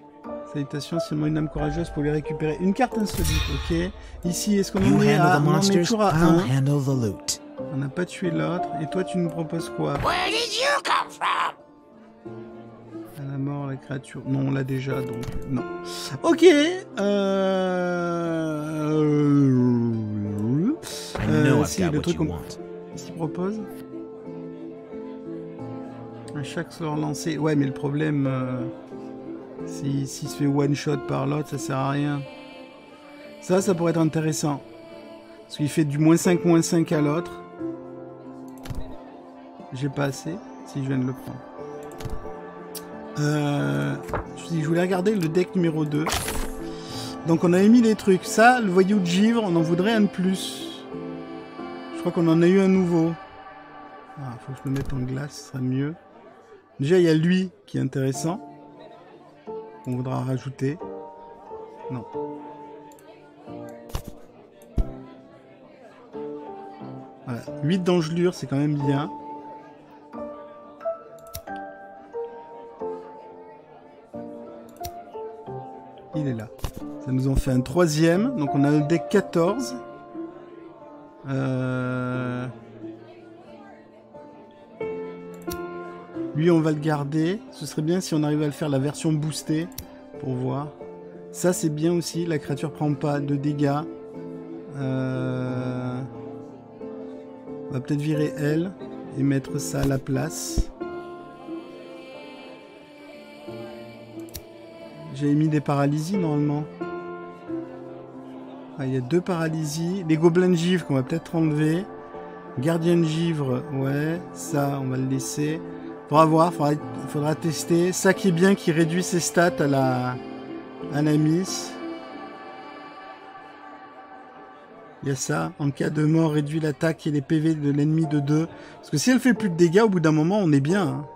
Salutations, seulement une âme courageuse pour lui récupérer une carte insolite, ok. Ici, est-ce qu'on est à un? On n'a pas tué l'autre, et toi tu nous proposes quoi? Where did you come from? À la mort, la créature... Non, on l'a déjà, donc... Non. Ok, euh... euh si, le truc qu'on s'y propose... À chaque sort lancé... Ouais, mais le problème... Euh... S'il si se fait one-shot par l'autre, ça sert à rien. Ça, ça pourrait être intéressant. Parce qu'il fait du moins cinq, moins cinq à l'autre. J'ai pas assez, si je viens de le prendre. Euh, je voulais regarder le deck numéro deux. Donc on a émis des trucs. Ça, le voyou de givre, on en voudrait un de plus. Je crois qu'on en a eu un nouveau. Ah, faut que je le mette en glace, ce serait mieux. Déjà, il y a lui qui est intéressant. On voudra rajouter. Non. Voilà, huit d'engelure, c'est quand même bien. Il est là. Ça nous en fait un troisième. Donc on a le deck quatorze. Euh... Lui, on va le garder. Ce serait bien si on arrivait à le faire la version boostée. Pour voir. Ça, c'est bien aussi. La créature prend pas de dégâts. Euh... On va peut-être virer elle. Et mettre ça à la place. J'avais mis des paralysies normalement. Ah, il y a deux paralysies. Les gobelins de givre qu'on va peut-être enlever. Gardien de givre, ouais. Ça, on va le laisser. Faudra voir, il faudra, faudra tester. Ça qui est bien, qui réduit ses stats à la, à la miss. Il y a ça. En cas de mort, réduit l'attaque et les P V de l'ennemi de deux. Parce que si elle fait plus de dégâts, au bout d'un moment, on est bien. Hein.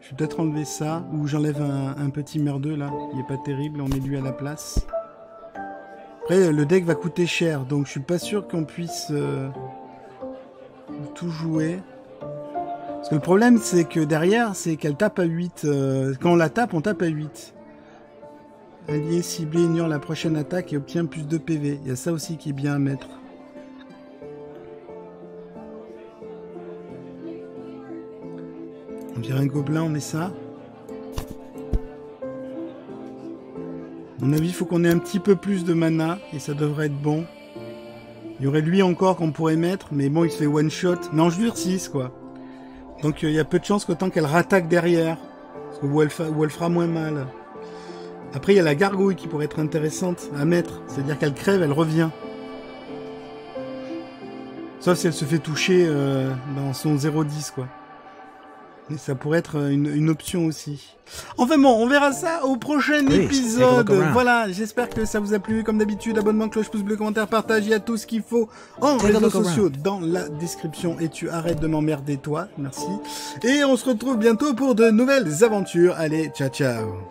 Je vais peut-être enlever ça, ou j'enlève un, un petit merdeux là, il n'est pas terrible, on met lui à la place. Après, le deck va coûter cher, donc je suis pas sûr qu'on puisse euh, tout jouer. Parce que le problème, c'est que derrière, c'est qu'elle tape à huit. Euh, quand on la tape, on tape à huit. Allié, ciblé, ignore la prochaine attaque et obtient plus de P V. Il y a ça aussi qui est bien à mettre. On dirait un gobelin, on met ça. À mon avis, il faut qu'on ait un petit peu plus de mana et ça devrait être bon. Il y aurait lui encore qu'on pourrait mettre, mais bon, il se fait one shot. Mais en jure six, quoi. Donc il euh, y a peu de chances qu'autant qu'elle rattaque derrière. Parce que où elle, fa... où elle fera moins mal. Après, il y a la gargouille qui pourrait être intéressante à mettre. C'est-à-dire qu'elle crève, elle revient. Sauf si elle se fait toucher euh, dans son zéro dix, quoi. Et ça pourrait être une, une option aussi. Enfin bon, on verra ça au prochain épisode. Voilà, j'espère que ça vous a plu. Comme d'habitude, abonnement, cloche, pouce bleu, commentaire, partage. Il y a tout ce qu'il faut en réseaux sociaux dans la description. Et tu arrêtes de m'emmerder, toi. Merci. Et on se retrouve bientôt pour de nouvelles aventures. Allez, ciao, ciao.